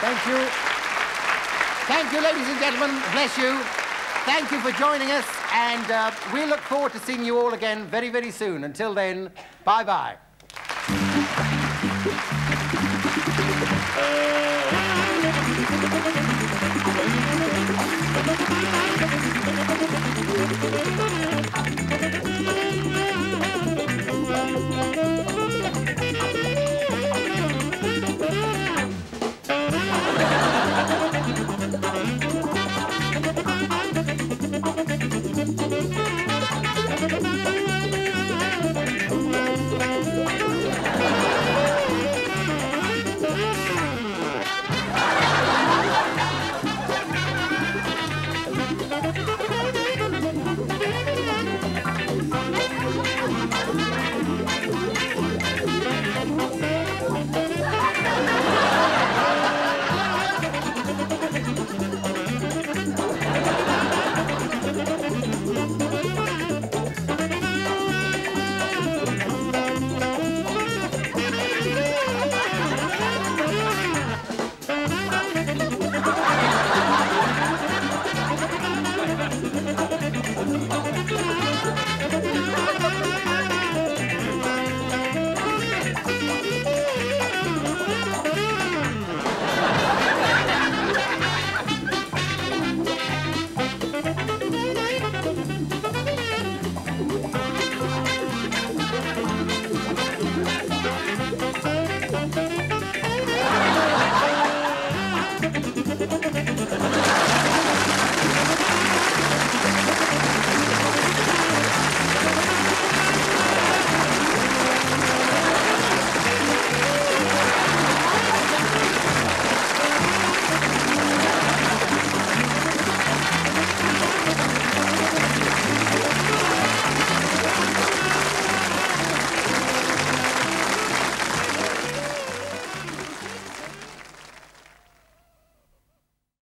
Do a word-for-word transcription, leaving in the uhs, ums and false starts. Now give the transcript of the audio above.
Thank you. Thank you, ladies and gentlemen. Bless you. Thank you for joining us. And uh, we look forward to seeing you all again very, very soon. Until then, bye-bye.